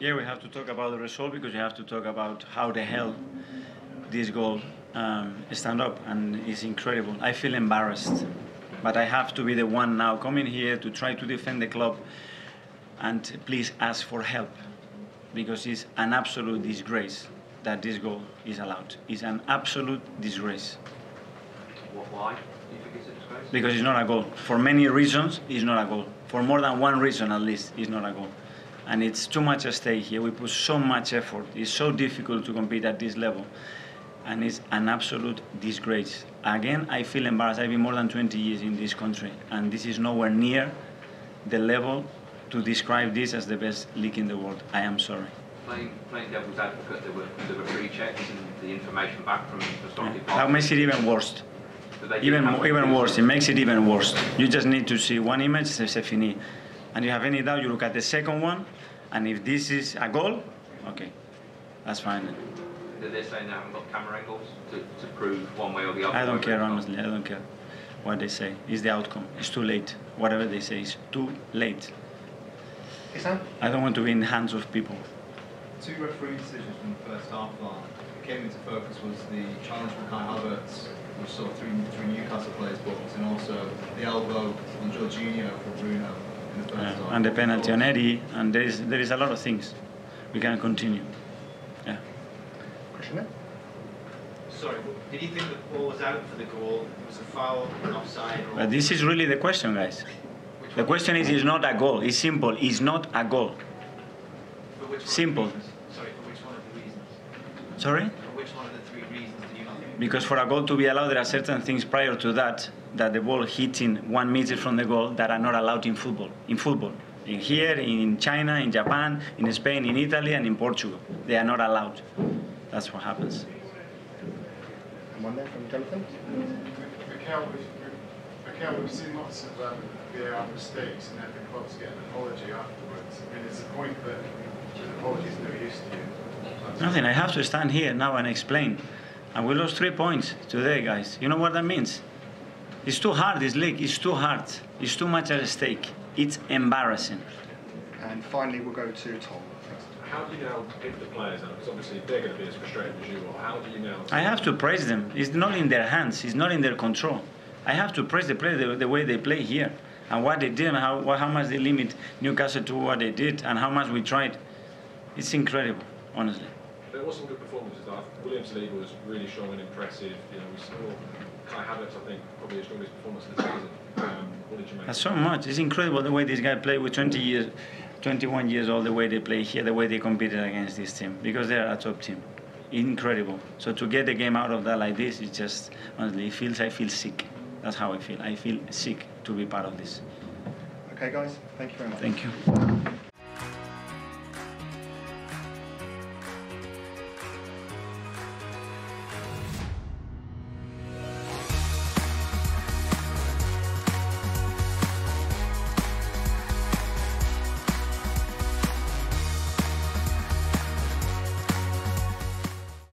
Yeah, we have to talk about the result because you have to talk about how the hell this goal stand up, and it's incredible. I feel embarrassed, but I have to be the one now coming here to try to defend the club and please ask for help, because it's an absolute disgrace that this goal is allowed. It's an absolute disgrace. Why? Do you think it's a disgrace? Because it's not a goal. For many reasons, it's not a goal. For more than one reason, at least, it's not a goal. And it's too much at stake here. We put so much effort. It's so difficult to compete at this level. And it's an absolute disgrace. Again, I feel embarrassed. I've been more than 20 years in this country, and this is nowhere near the level to describe this as the best league in the world. I am sorry. Playing devil's advocate, there were pre-checks and the information back from the story. Yeah. That makes it even worse. Even worse. It makes it even worse. You just need to see one image, c'est fini. And you have any doubt, you look at the second one, and if this is a goal, okay, that's fine. They're saying they haven't got camera angles to prove one way or the other. I don't care, honestly. I don't care what they say. It's the outcome. It's too late. Whatever they say is too late. I don't want to be in the hands of people. Two referee decisions from the first half line. What came into focus was the challenge from Kai Havertz, which saw three Newcastle players booked, and also the elbow on Jorginho for Bruno in the first half. And the penalty on Eddie, and there is a lot of things. We can continue. Yeah. Question? Sorry, did you think the ball was out for the goal? It was a foul, an offside? But this is really the question, guys. The question is it's not a goal. It's simple. It's not a goal. Simple. Sorry, for which one of the reasons? Sorry? For which one of the three reasons did you not think? Because for a goal to be allowed, there are certain things prior to that the ball hitting 1 meter from the goal that are not allowed in football. In football. In here, in China, in Japan, in Spain, in Italy, and in Portugal. They are not allowed. That's what happens. One there from Jonathan? Mikel, we've seen lots of VAR mistakes and every club's getting an apology afterwards. I mean, it's a point that apologies are no use to you. Nothing, I have to stand here now and explain. And we lost 3 points today, guys. You know what that means? It's too hard, this league. It's too hard. It's too much at stake. It's embarrassing. And finally, we'll go to Tom. How do you now pick the players out? Because obviously they're going to be as frustrated as you are. How do you now... I have to praise them. It's not in their hands. It's not in their control. I have to praise the players the way they play here. And what they did and how much they limit Newcastle to what they did and how much we tried. It's incredible, honestly. There were some good performances. William Saliba was really strong and impressive. You know, we saw Kai Havertz, I think, probably the strongest performance of the season. What did you make? That's so much. It's incredible the way this guy played with 21 years old, the way they play here, the way they competed against this team, because they're a top team. Incredible. So to get the game out of that like this, it's just, honestly, I feel sick. That's how I feel. I feel sick to be part of this. Okay, guys, thank you very much. Thank you.